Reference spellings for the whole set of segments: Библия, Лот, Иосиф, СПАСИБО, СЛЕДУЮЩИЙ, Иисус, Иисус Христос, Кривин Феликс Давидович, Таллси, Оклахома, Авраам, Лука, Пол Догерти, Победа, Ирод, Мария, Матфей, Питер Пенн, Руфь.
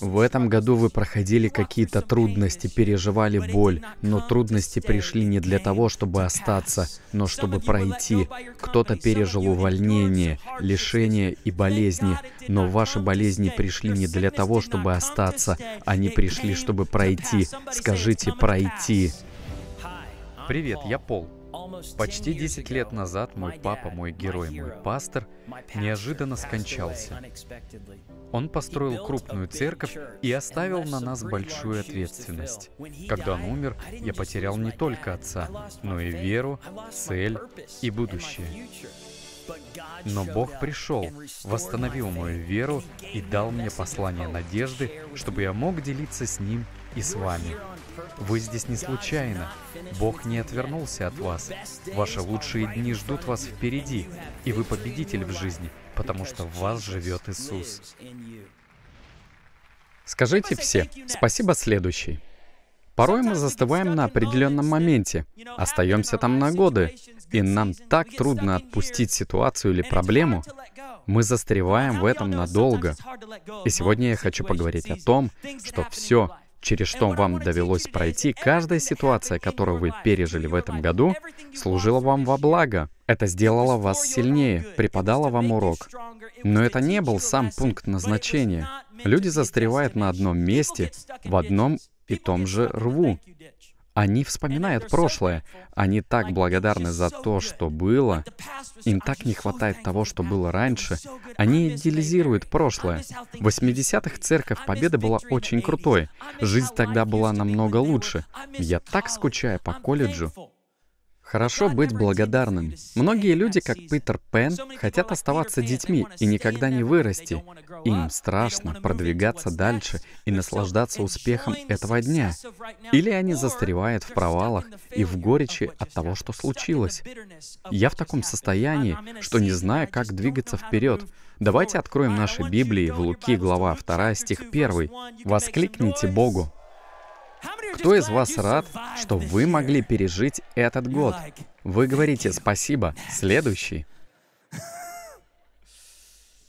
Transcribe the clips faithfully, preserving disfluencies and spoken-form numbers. В этом году вы проходили какие-то трудности, переживали боль, но трудности пришли не для того, чтобы остаться, но чтобы пройти. Кто-то пережил увольнение, лишение и болезни, но ваши болезни пришли не для того, чтобы остаться, они пришли, чтобы пройти. Скажите «пройти». Привет, я Пол. Почти десять лет назад мой папа, мой герой, мой пастор, неожиданно скончался. Он построил крупную церковь и оставил на нас большую ответственность. Когда он умер, я потерял не только отца, но и веру, цель и будущее. Но Бог пришел, восстановил мою веру и дал мне послание надежды, чтобы я мог делиться с Ним и с вами. Вы здесь не случайно. Бог не отвернулся от вас. Ваши лучшие дни ждут вас впереди, и вы победитель в жизни, потому что в вас живет Иисус. Скажите все «Спасибо, следующий». Порой мы застываем на определенном моменте, остаемся там на годы, и нам так трудно отпустить ситуацию или проблему. Мы застреваем в этом надолго. И сегодня я хочу поговорить о том, что все, через что вам довелось пройти, каждая ситуация, которую вы пережили в этом году, служила вам во благо. Это сделало вас сильнее, преподало вам урок. Но это не был сам пункт назначения. Люди застревают на одном месте, в одном и том же рву. Они вспоминают прошлое. Они так благодарны за то, что было. Им так не хватает того, что было раньше. Они идеализируют прошлое. В восьмидесятых церковь Победы была очень крутой. Жизнь тогда была намного лучше. Я так скучаю по колледжу. Хорошо быть благодарным. Многие люди, как Питер Пенн, хотят оставаться детьми и никогда не вырасти. Им страшно продвигаться дальше и наслаждаться успехом этого дня. Или они застревают в провалах и в горечи от того, что случилось. Я в таком состоянии, что не знаю, как двигаться вперед. Давайте откроем наши Библии в Луки, глава вторая, стих первый. «Воскликните Богу». Кто из вас рад, что вы могли пережить этот год? Вы говорите «Спасибо, следующий».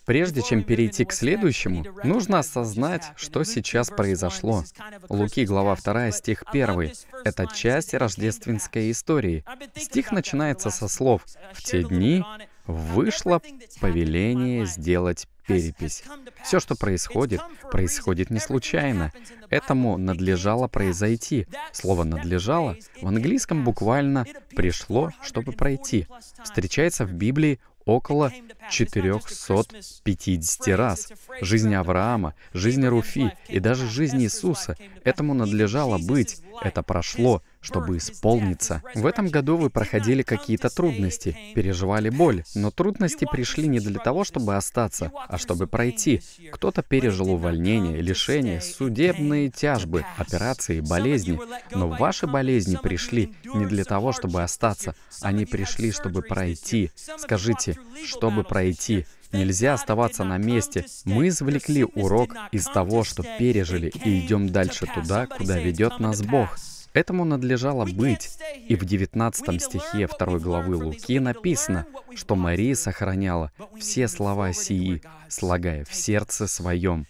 Прежде чем перейти к следующему, нужно осознать, что сейчас произошло. Луки, глава вторая, стих первый. Это часть рождественской истории. Стих начинается со слов «В те дни вышло повеление сделать перепись». Все, что происходит, происходит не случайно. Этому надлежало произойти. Слово «надлежало» в английском буквально «пришло, чтобы пройти». Встречается в Библии около четырёхсот пятидесяти раз. Жизнь Авраама, жизнь Руфи и даже жизнь Иисуса. Этому надлежало быть. Это прошло, чтобы исполниться. В этом году вы проходили какие-то трудности, переживали боль, но трудности пришли не для того, чтобы остаться, а чтобы пройти. Кто-то пережил увольнение, лишение, судебные тяжбы, операции, болезни. Но ваши болезни пришли не для того, чтобы остаться, они пришли, чтобы пройти. Скажите, чтобы пройти. Нельзя оставаться на месте. Мы извлекли урок из того, что пережили, и идем дальше туда, куда ведет нас Бог. Этому надлежало быть. И в девятнадцатом стихе второй главы Луки написано, что Мария сохраняла все слова сии, слагая в сердце своем.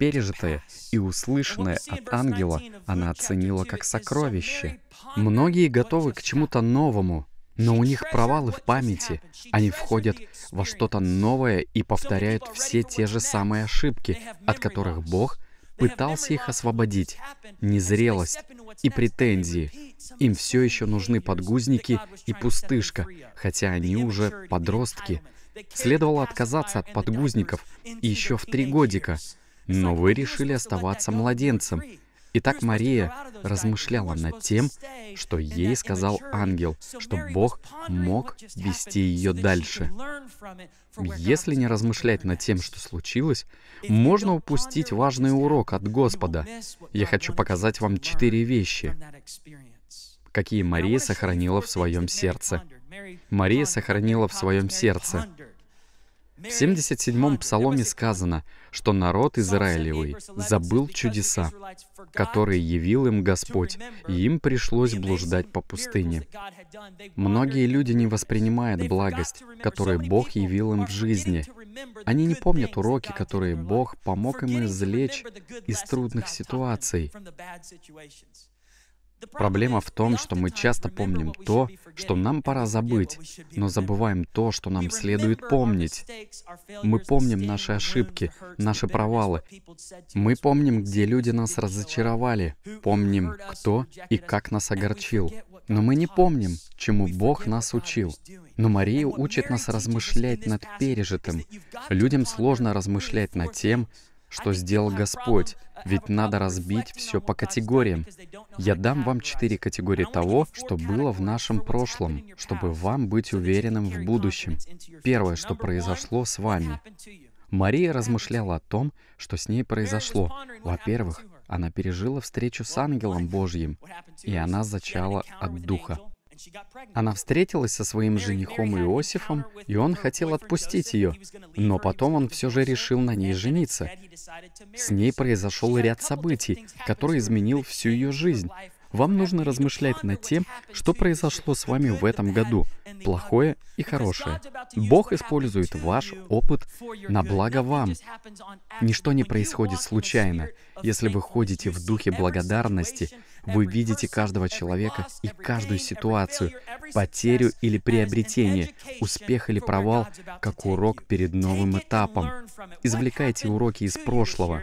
Пережитое и услышанное от ангела она оценила как сокровище. Многие готовы к чему-то новому, но у них провалы в памяти. Они входят во что-то новое и повторяют все те же самые ошибки, от которых Бог пытался их освободить. Незрелость и претензии. Им все еще нужны подгузники и пустышка, хотя они уже подростки. Следовало отказаться от подгузников еще в три годика, но вы решили оставаться младенцем. Итак, Мария размышляла над тем, что ей сказал ангел, что Бог мог вести ее дальше. Если не размышлять над тем, что случилось, можно упустить важный урок от Господа. Я хочу показать вам четыре вещи, какие Мария сохранила в своем сердце. Мария сохранила в своем сердце. В семьдесят седьмом псалме сказано, что народ Израилевый забыл чудеса, которые явил им Господь, и им пришлось блуждать по пустыне. Многие люди не воспринимают благость, которую Бог явил им в жизни. Они не помнят уроки, которые Бог помог им извлечь из трудных ситуаций. Проблема в том, что мы часто помним то, что нам пора забыть, но забываем то, что нам следует помнить. Мы помним наши ошибки, наши провалы. Мы помним, где люди нас разочаровали, помним, кто и как нас огорчил. Но мы не помним, чему Бог нас учил. Но Мария учит нас размышлять над пережитым. Людям сложно размышлять над тем, что сделал Господь, ведь надо разбить все по категориям. Я дам вам четыре категории того, что было в нашем прошлом, чтобы вам быть уверенным в будущем. Первое, что произошло с вами. Мария размышляла о том, что с ней произошло. Во-первых, она пережила встречу с ангелом Божьим, и она зачала от Духа. Она встретилась со своим женихом Иосифом, и он хотел отпустить ее, но потом он все же решил на ней жениться. С ней произошел ряд событий, который изменил всю ее жизнь. Вам нужно размышлять над тем, что произошло с вами в этом году, плохое и хорошее. Бог использует ваш опыт на благо вам. Ничто не происходит случайно. Если вы ходите в духе благодарности, вы видите каждого человека и каждую ситуацию, потерю или приобретение, успех или провал, как урок перед новым этапом. Извлекайте уроки из прошлого.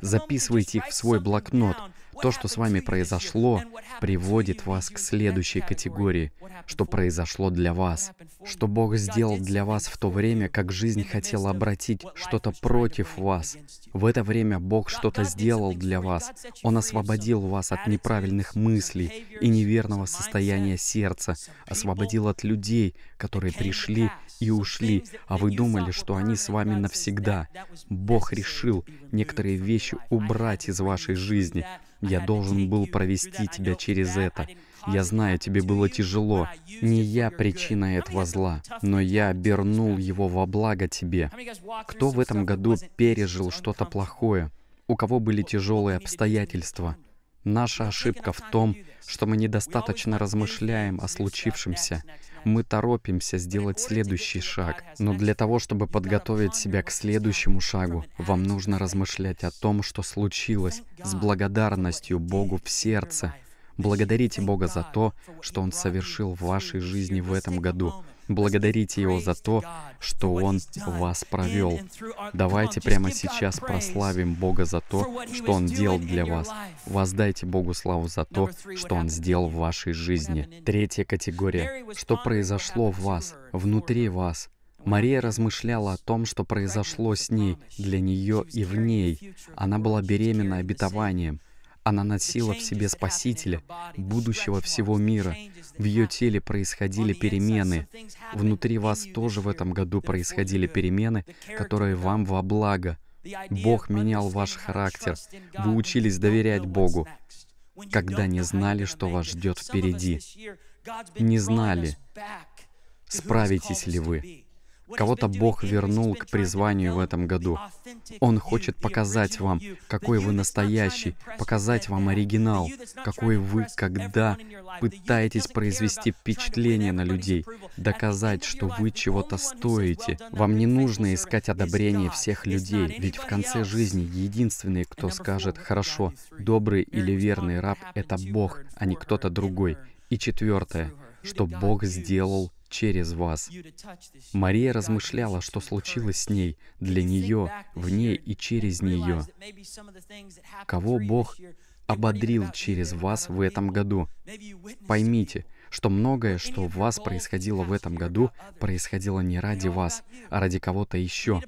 Записывайте их в свой блокнот. То, что с вами произошло, приводит вас к следующей категории, что произошло для вас, что Бог сделал для вас в то время, как жизнь хотела обратить что-то против вас. В это время Бог что-то сделал для вас. Он освободил вас от неправильных мыслей и неверного состояния сердца, освободил от людей, которые пришли и ушли, а вы думали, что они с вами навсегда. Бог решил некоторые вещи убрать из вашей жизни. Я должен был провести тебя через это. Я знаю, тебе было тяжело. Не я причина этого зла, но я обернул его во благо тебе. Кто в этом году пережил что-то плохое? У кого были тяжелые обстоятельства? Наша ошибка в том, что мы недостаточно размышляем о случившемся. Мы торопимся сделать следующий шаг. Но для того, чтобы подготовить себя к следующему шагу, вам нужно размышлять о том, что случилось, с благодарностью Богу в сердце. Благодарите Бога за то, что Он совершил в вашей жизни в этом году. Благодарите Его за то, что Он вас провел. Давайте прямо сейчас прославим Бога за то, что Он делал для вас. Воздайте Богу славу за то, что Он сделал в вашей жизни. Третья категория. Что произошло в вас, внутри вас? Мария размышляла о том, что произошло с ней, для нее и в ней. Она была беременна обетованием. Она носила в себе Спасителя, будущего всего мира. В ее теле происходили перемены. Внутри вас тоже в этом году происходили перемены, которые вам во благо. Бог менял ваш характер. Вы учились доверять Богу, когда не знали, что вас ждет впереди. Не знали, справитесь ли вы. Кого-то Бог вернул к призванию в этом году. Он хочет показать вам, какой вы настоящий, показать вам оригинал, какой вы, когда пытаетесь произвести впечатление на людей, доказать, что вы чего-то стоите. Вам не нужно искать одобрение всех людей, ведь в конце жизни единственный, кто скажет «хорошо», «добрый» или «верный раб» — это Бог, а не кто-то другой. И четвертое, что Бог сделал через вас. Мария размышляла, что случилось с ней, для нее, в ней и через нее. Кого Бог ободрил через вас в этом году? Поймите, что многое, что у вас происходило в этом году, происходило не ради вас, а ради кого-то еще.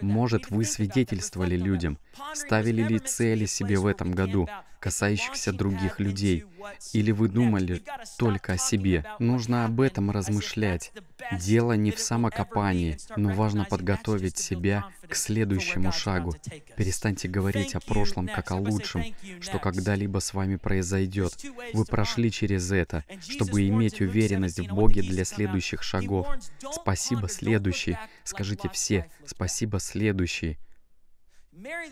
Может, вы свидетельствовали людям, ставили ли цели себе в этом году, касающихся других людей, или вы думали только о себе. Нужно об этом размышлять. Дело не в самокопании, но важно подготовить себя к следующему шагу. Перестаньте говорить о прошлом как о лучшем, что когда-либо с вами произойдет. Вы прошли через это, чтобы надо иметь уверенность в Боге для следующих шагов. Спасибо, следующий. Скажите все, спасибо, следующий.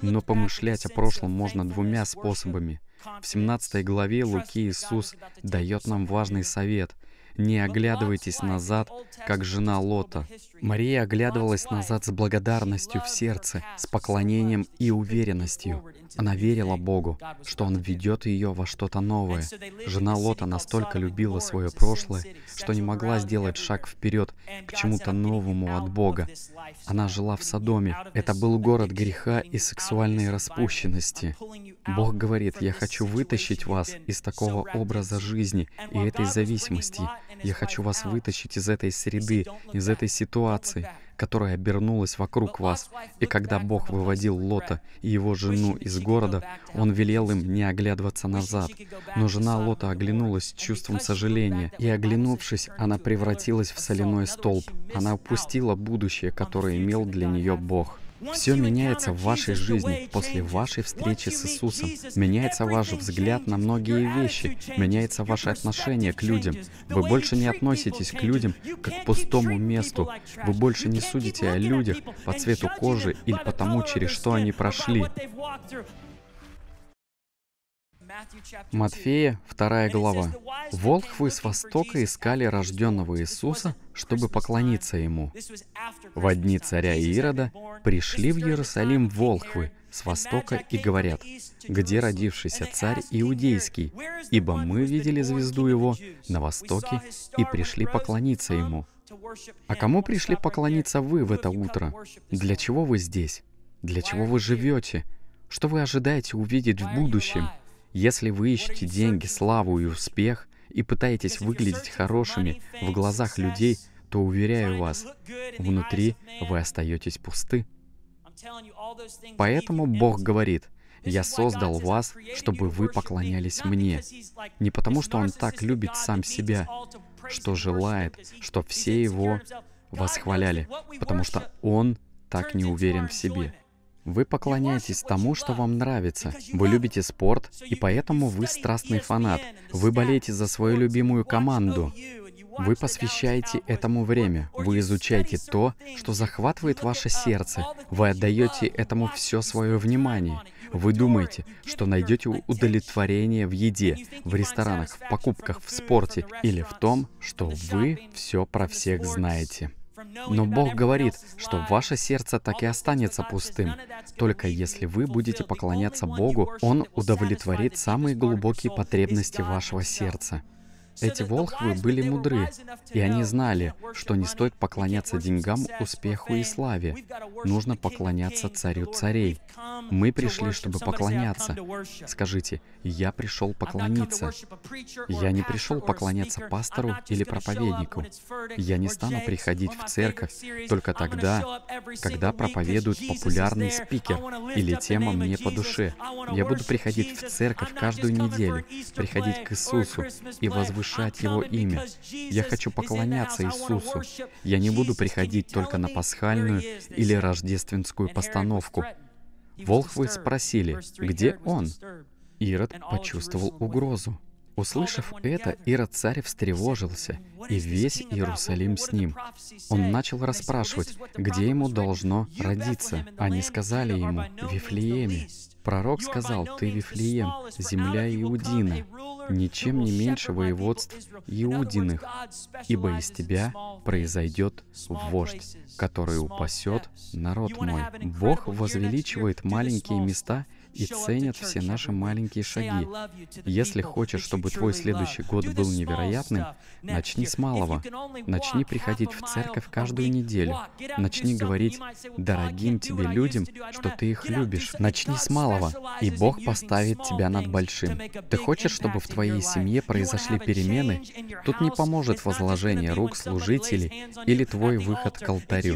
Но помышлять о прошлом можно двумя способами. В семнадцатой главе Луки Иисус дает нам важный совет. «Не оглядывайтесь назад, как жена Лота». Мария оглядывалась назад с благодарностью в сердце, с поклонением и уверенностью. Она верила Богу, что Он ведет ее во что-то новое. Жена Лота настолько любила свое прошлое, что не могла сделать шаг вперед к чему-то новому от Бога. Она жила в Содоме. Это был город греха и сексуальной распущенности. Бог говорит: «Я хочу вытащить вас из такого образа жизни и этой зависимости. Я хочу вас вытащить из этой среды, из этой ситуации, которая обернулась вокруг вас». И когда Бог выводил Лота и его жену из города, Он велел им не оглядываться назад. Но жена Лота оглянулась с чувством сожаления, и, оглянувшись, она превратилась в соляной столб. Она упустила будущее, которое имел для нее Бог. Все меняется в вашей жизни после вашей встречи с Иисусом. Меняется ваш взгляд на многие вещи. Меняется ваше отношение к людям. Вы больше не относитесь к людям как к пустому месту. Вы больше не судите о людях по цвету кожи или по тому, через что они прошли. Матфея, вторая глава. «Волхвы с востока искали рожденного Иисуса, чтобы поклониться Ему. Во дни царя Ирода пришли в Иерусалим волхвы с востока и говорят: где родившийся царь иудейский? Ибо мы видели звезду Его на востоке и пришли поклониться Ему». А кому пришли поклониться вы в это утро? Для чего вы здесь? Для чего вы живете? Что вы ожидаете увидеть в будущем? Если вы ищете деньги, славу и успех, и пытаетесь выглядеть хорошими в глазах людей, то, уверяю вас, внутри вы остаетесь пусты. Поэтому Бог говорит: «Я создал вас, чтобы вы поклонялись Мне». Не потому, что Он так любит Сам Себя, что желает, что все Его восхваляли, потому что Он так не уверен в себе. Вы поклоняетесь тому, что вам нравится. Вы любите спорт, и поэтому вы страстный фанат. Вы болеете за свою любимую команду. Вы посвящаете этому время. Вы изучаете то, что захватывает ваше сердце. Вы отдаете этому все свое внимание. Вы думаете, что найдете удовлетворение в еде, в ресторанах, в покупках, в спорте или в том, что вы все про всех знаете. Но Бог говорит, что ваше сердце так и останется пустым. Только если вы будете поклоняться Богу, Он удовлетворит самые глубокие потребности вашего сердца. Эти волхвы были мудры, и они знали, что не стоит поклоняться деньгам, успеху и славе. Нужно поклоняться Царю царей. Мы пришли, чтобы поклоняться. Скажите: «Я пришел поклониться». Я не пришел поклоняться пастору или проповеднику. Я не стану приходить в церковь только тогда, когда проповедует популярный спикер или тема мне по душе. Я буду приходить в церковь каждую неделю, приходить к Иисусу и возвышать Его имя. Я хочу поклоняться Иисусу. Я не буду приходить только на пасхальную или рождественскую постановку. Волхвы спросили: где он? Ирод почувствовал угрозу. Услышав это, Ирод царь встревожился, и весь Иерусалим с ним. Он начал расспрашивать, где ему должно родиться. Они сказали ему: в Вифлееме. Пророк сказал: «Ты, Вифлеем, земля Иудина, ничем не меньше воеводств Иудиных, ибо из тебя произойдет вождь, который упасет народ мой». Бог возвеличивает маленькие места и ценит все наши маленькие шаги. Если хочешь, чтобы твой следующий год был невероятным, начни с малого. Начни приходить в церковь каждую неделю. Начни говорить дорогим тебе людям, что ты их любишь. Начни с малого, и Бог поставит тебя над большим. Ты хочешь, чтобы в твоей семье произошли перемены? Тут не поможет возложение рук служителей или твой выход к алтарю.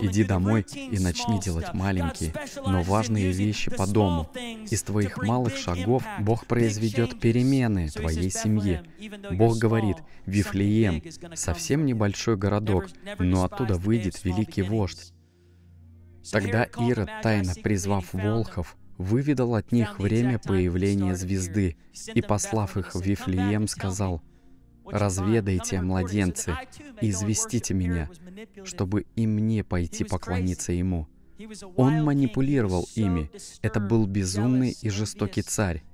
Иди домой и начни делать маленькие, но важные вещи по дому. Из твоих малых шагов Бог произведет перемены в твоей семье. Бог говорит: «Вифлеем, совсем небольшой городок, но оттуда выйдет великий вождь». Тогда Ирод, тайно призвав волхов, выведал от них время появления звезды и, послав их в Вифлеем, сказал: разведайте, младенцы, и известите меня, чтобы и мне пойти поклониться ему». Он манипулировал ими. Это был безумный и жестокий царь.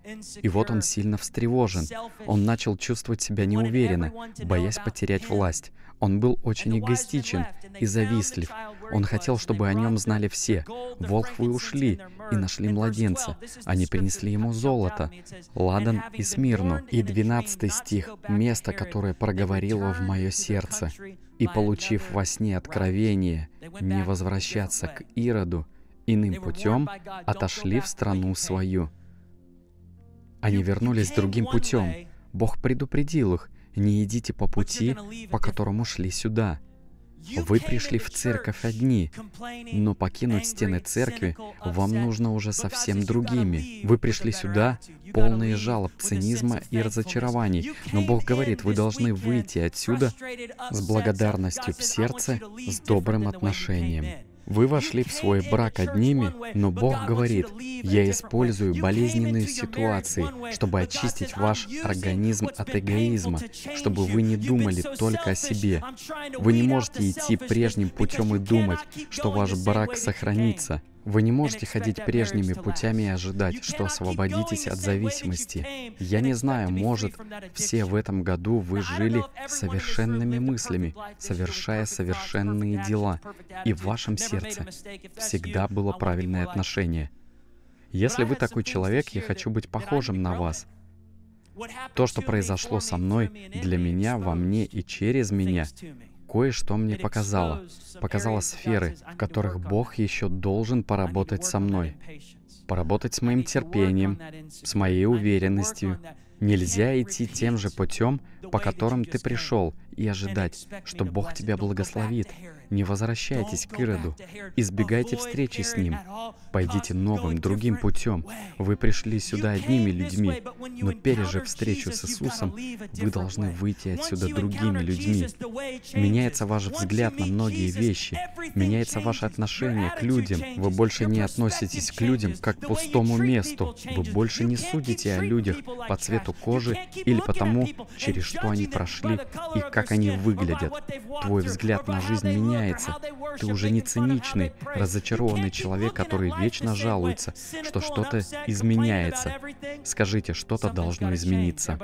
И вот он сильно встревожен. Он начал чувствовать себя неуверенно, боясь потерять власть. Он был очень эгоистичен и завистлив. Он хотел, чтобы о нем знали все. Волхвы ушли и нашли младенца. Они принесли ему золото, ладан и смирну. И двенадцатый стих. «Место, которое проговорило в мое сердце. И, получив во сне откровение, не возвращаться к Ироду, иным путем отошли в страну свою». Они вернулись другим путем. Бог предупредил их: не идите по пути, по которому шли сюда. Вы пришли в церковь одни, но покинуть стены церкви вам нужно уже совсем другими. Вы пришли сюда полные жалоб, цинизма и разочарований, но Бог говорит: вы должны выйти отсюда с благодарностью в сердце, с добрым отношением. Вы вошли в свой брак одними, но Бог говорит: «Я использую болезненные ситуации, чтобы очистить ваш организм от эгоизма, чтобы вы не думали только о себе». Вы не можете идти прежним путем и думать, что ваш брак сохранится. Вы не можете ходить прежними путями и ожидать, что освободитесь от зависимости. Я не знаю, может, все в этом году вы жили совершенными мыслями, совершая совершенные дела, и в вашем сердце всегда было правильное отношение. Если вы такой человек, я хочу быть похожим на вас. То, что произошло со мной, для меня, во мне и через меня, кое-что мне показало. Показало сферы, в которых Бог еще должен поработать со мной. Поработать с моим терпением, с моей уверенностью. Нельзя идти тем же путем, по которым ты пришел, и ожидать, что Бог тебя благословит. Не возвращайтесь к Ироду. Избегайте встречи с ним. Пойдите новым, другим путем. Вы пришли сюда одними людьми, но пережив встречу с Иисусом, вы должны выйти отсюда другими людьми. Меняется ваш взгляд на многие вещи. Меняется ваше отношение к людям. Вы больше не относитесь к людям как к пустому месту. Вы больше не судите о людях по цвету кожи или по тому, через что они прошли и как они выглядят. Твой взгляд на жизнь меняется. Ты уже не циничный, разочарованный человек, который вечно жалуется, что что-то изменяется. Скажите, что-то должно измениться.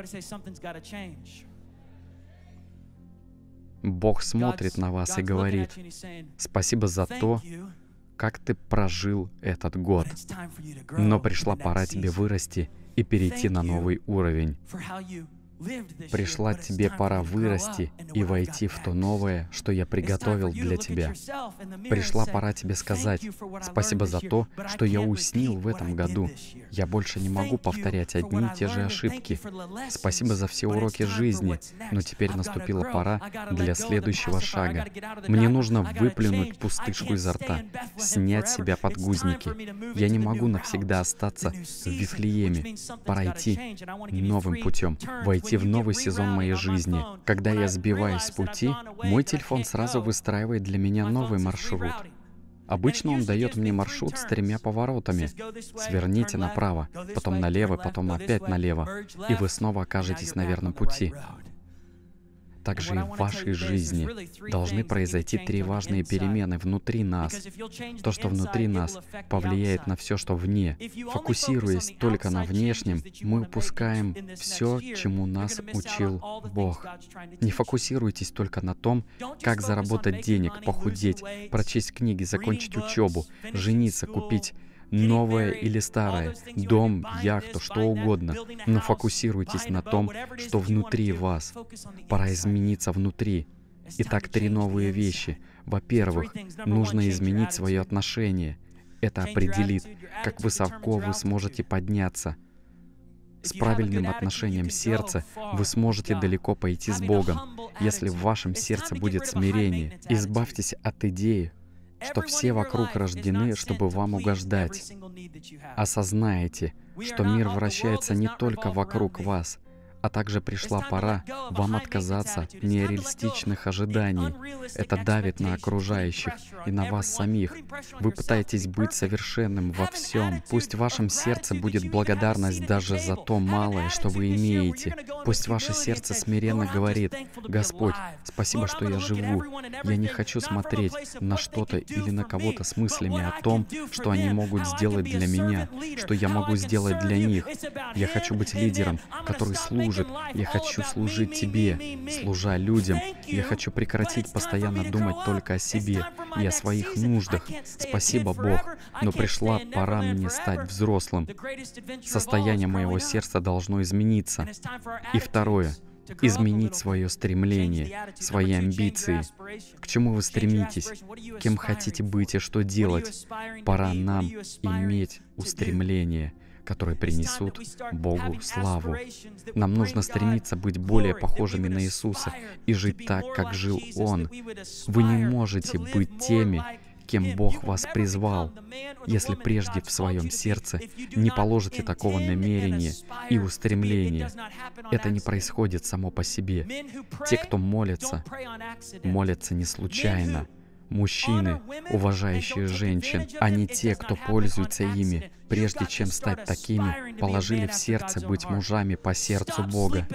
Бог смотрит на вас и говорит: спасибо за то, как ты прожил этот год. Но пришла пора тебе вырасти и перейти на новый уровень. Пришла тебе пора вырасти и войти в то новое, что я приготовил для тебя. Пришла пора тебе сказать: спасибо за то, что я уснил в этом году. Я больше не могу повторять одни и те же ошибки. Спасибо за все уроки жизни, но теперь наступила пора для следующего шага. Мне нужно выплюнуть пустышку изо рта, снять с себя подгузники. Я не могу навсегда остаться в Вифлееме. Пора идти новым путем, войти в новый сезон моей жизни. Когда я сбиваюсь с пути, мой телефон сразу выстраивает для меня новый маршрут. Обычно он дает мне маршрут с тремя поворотами. Сверните направо, потом налево, потом опять налево, и вы снова окажетесь на верном пути. Также и в вашей жизни должны произойти три важные перемены внутри нас. То, что внутри нас, повлияет на все, что вне. Фокусируясь только на внешнем, мы упускаем все, чему нас учил Бог. Не фокусируйтесь только на том, как заработать денег, похудеть, прочесть книги, закончить учебу, жениться, купить новое или старое, дом, яхту, что угодно, но фокусируйтесь на том, что внутри вас. Пора измениться внутри. Итак, три новые вещи. Во-первых, нужно изменить свое отношение. Это определит, как высоко вы сможете подняться. С правильным отношением сердца вы сможете далеко пойти с Богом, если в вашем сердце будет смирение. Избавьтесь от идеи, что все вокруг рождены, чтобы вам угождать. Осознайте, что мир вращается не только вокруг вас, А также пришла пора вам отказаться от нереалистичных ожиданий. Это давит на окружающих и на вас самих. Вы пытаетесь быть совершенным во всем. Пусть в вашем сердце будет благодарность даже за то малое, что вы имеете. Пусть ваше сердце смиренно говорит: «Господь, спасибо, что я живу. Я не хочу смотреть на что-то или на кого-то с мыслями о том, что они могут сделать для меня, что я могу сделать для них. Я хочу быть лидером, который служит. Я хочу служить Тебе, служа людям. Я хочу прекратить постоянно думать только о себе и о своих нуждах. Спасибо, Бог, но пришла пора мне стать взрослым. Состояние моего сердца должно измениться». И второе. Изменить свое стремление, свои амбиции. К чему вы стремитесь? Кем хотите быть и что делать? Пора нам иметь устремление, которые принесут Богу славу. Нам нужно стремиться быть более похожими на Иисуса и жить так, как жил Он. Вы не можете быть теми, кем Бог вас призвал, если прежде в своем сердце не положите такого намерения и устремления. Это не происходит само по себе. Те, кто молятся, молятся не случайно. Мужчины, уважающие женщин, а не те, кто пользуется ими, прежде чем стать такими, положили в сердце быть мужами по сердцу Бога.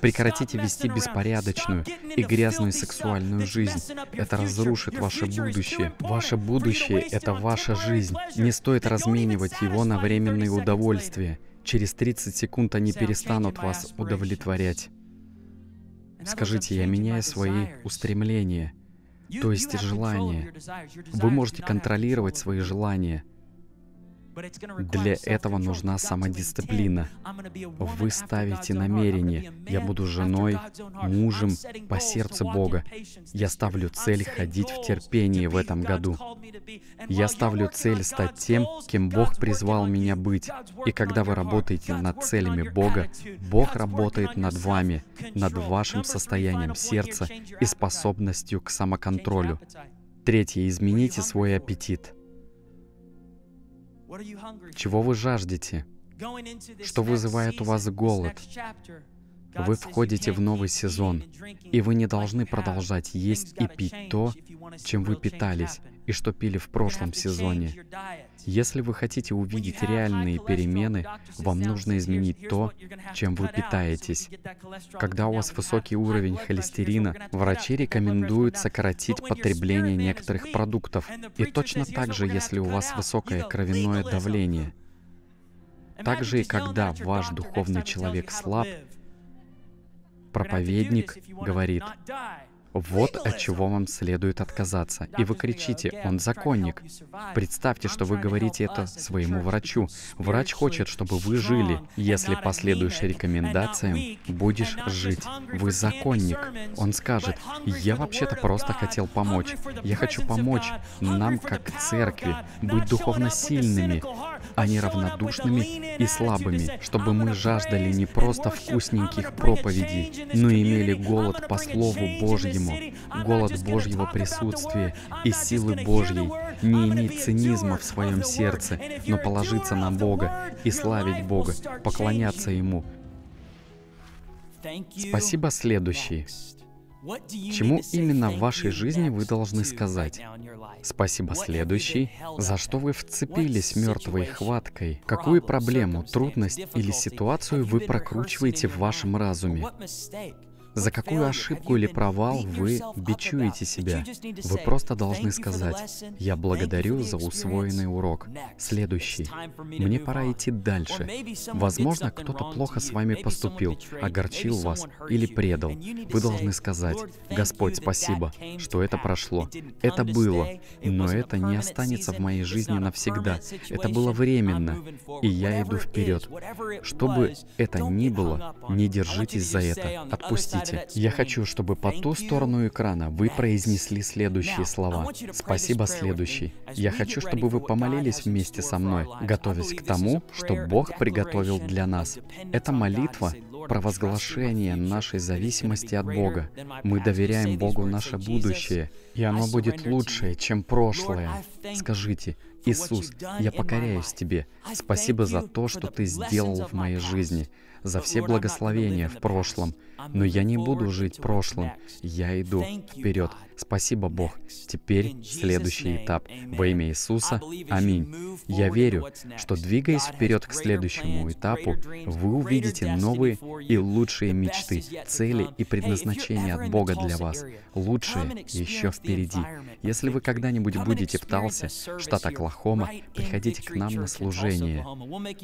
Прекратите вести беспорядочную и грязную сексуальную жизнь. Это разрушит ваше будущее. Ваше будущее — это ваша жизнь. Не стоит разменивать его на временные удовольствия. Через тридцать секунд они перестанут вас удовлетворять. Скажите: «Я меняю свои устремления». То есть желания. Вы можете контролировать свои желания. Для этого нужна самодисциплина. Вы ставите намерение: «Я буду женой, мужем по сердцу Бога. Я ставлю цель ходить в терпении в этом году. Я ставлю цель стать тем, кем Бог призвал меня быть». И когда вы работаете над целями Бога, Бог работает над вами, над вашим состоянием сердца и способностью к самоконтролю. Третье. Измените свой аппетит. Чего вы жаждете? Что вызывает у вас голод? Вы входите в новый сезон, и вы не должны продолжать есть и пить то, чем вы питались и что пили в прошлом сезоне. Если вы хотите увидеть реальные перемены, вам нужно изменить то, чем вы питаетесь. Когда у вас высокий уровень холестерина, врачи рекомендуют сократить потребление некоторых продуктов. И точно так же, если у вас высокое кровяное давление. Также и когда ваш духовный человек слаб, проповедник говорит: «Вот от чего вам следует отказаться». И вы кричите: «Он законник». Представьте, что вы говорите это своему врачу. Врач хочет, чтобы вы жили. Если последуешь рекомендациям, будешь жить. Вы законник. Он скажет: «Я вообще-то просто хотел помочь. Я хочу помочь нам, как церкви, быть духовно сильными, а не равнодушными и слабыми, чтобы мы жаждали не просто вкусненьких проповедей, но имели голод по Слову Божьему, голод Божьего присутствия и силы Божьей, не иметь цинизма в своем сердце, но положиться на Бога и славить Бога, поклоняться Ему». Спасибо. Следующий. Чему именно в вашей жизни вы должны сказать? Спасибо. Следующий. За что вы вцепились мертвой хваткой? Какую проблему, трудность или ситуацию вы прокручиваете в вашем разуме? За какую ошибку или провал вы бичуете себя? Вы просто должны сказать: «Я благодарю за усвоенный урок». Следующий. Мне пора идти дальше. Возможно, кто-то плохо с вами поступил, огорчил вас или предал. Вы должны сказать: «Господь, спасибо, что это прошло. Это было, но это не останется в моей жизни навсегда. Это было временно, и я иду вперед. Что бы это ни было, не держитесь за это. Отпустите». Я хочу, чтобы по ту сторону экрана вы произнесли следующие слова. Спасибо. Следующий. Я хочу, чтобы вы помолились вместе со мной, готовясь к тому, что Бог приготовил для нас. Это молитва провозглашение нашей зависимости от Бога. Мы доверяем Богу наше будущее, и оно будет лучше, чем прошлое. Скажите: Иисус, я покоряюсь Тебе. Спасибо за то, что Ты сделал в моей жизни, за все благословения в прошлом. Но я не буду жить прошлым. Я иду вперед. Спасибо, Бог. Теперь следующий этап. Во имя Иисуса. Аминь. Я верю, что, двигаясь вперед к следующему этапу, вы увидите новые и лучшие мечты, цели и предназначения от Бога для вас. Лучшее еще впереди. Если вы когда-нибудь будете в Таллси, штат Оклахома, приходите к нам на служение.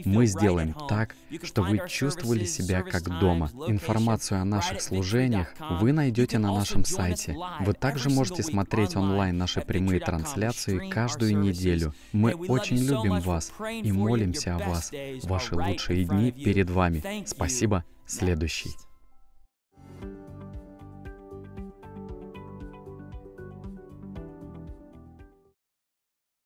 Мы сделаем так, что вы чувствовали себя как дома. Информацию о наших служениях вы найдете на нашем сайте. Вы также можете смотреть онлайн наши прямые трансляции каждую неделю. Мы очень любим вас и молимся о вас. Ваши лучшие дни перед вами. Спасибо. Следующий.